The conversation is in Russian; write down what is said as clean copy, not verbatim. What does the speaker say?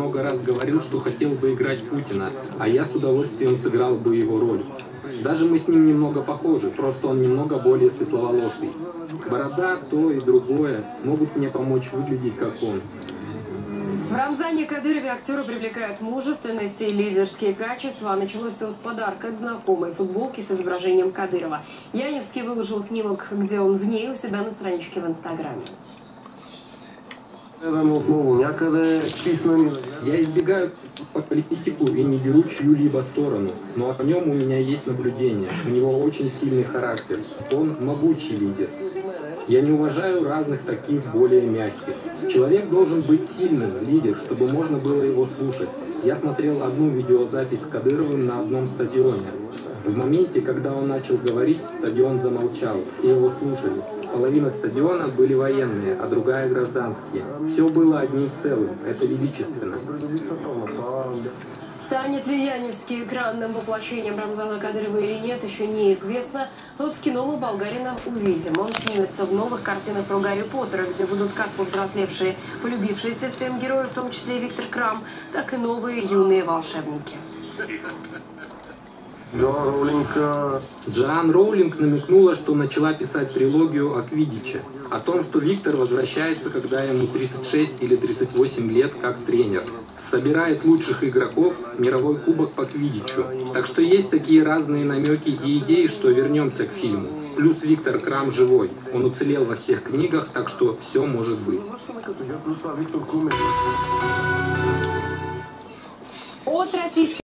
Много раз говорил, что хотел бы играть Путина, а я с удовольствием сыграл бы его роль. Даже мы с ним немного похожи, просто он немного более светловолосый. Борода, то и другое могут мне помочь выглядеть как он. В Рамзане Кадырове актера привлекают мужественность и лидерские качества. Началось все с подарка знакомой футболки с изображением Кадырова. Яневский выложил снимок, где он в ней, у себя на страничке в Инстаграме. Я избегаю по политику и не беру чью-либо сторону, но о нем у меня есть наблюдение. У него очень сильный характер, он могучий лидер. Я не уважаю разных таких более мягких. Человек должен быть сильным, лидер, чтобы можно было его слушать. Я смотрел одну видеозапись с Кадыровым на одном стадионе. В моменте, когда он начал говорить, стадион замолчал, все его слушали. Половина стадиона были военные, а другая гражданские. Все было одним целым. Это величественно. Станет ли Яневский экранным воплощением Рамзана Кадырова или нет, еще неизвестно. Но вот в кино мы болгарина увидим. Он снимется в новых картинах про Гарри Поттера, где будут как повзрослевшие, полюбившиеся всем герои, в том числе и Виктор Крум, так и новые юные волшебники. Джоан Роулинг намекнула, что начала писать трилогию о Квидиче, о том, что Виктор возвращается, когда ему 36 или 38 лет, как тренер. Собирает лучших игроков, мировой кубок по Квидичу. Так что есть такие разные намеки и идеи, что вернемся к фильму. Плюс Виктор Крум живой, он уцелел во всех книгах, так что все может быть.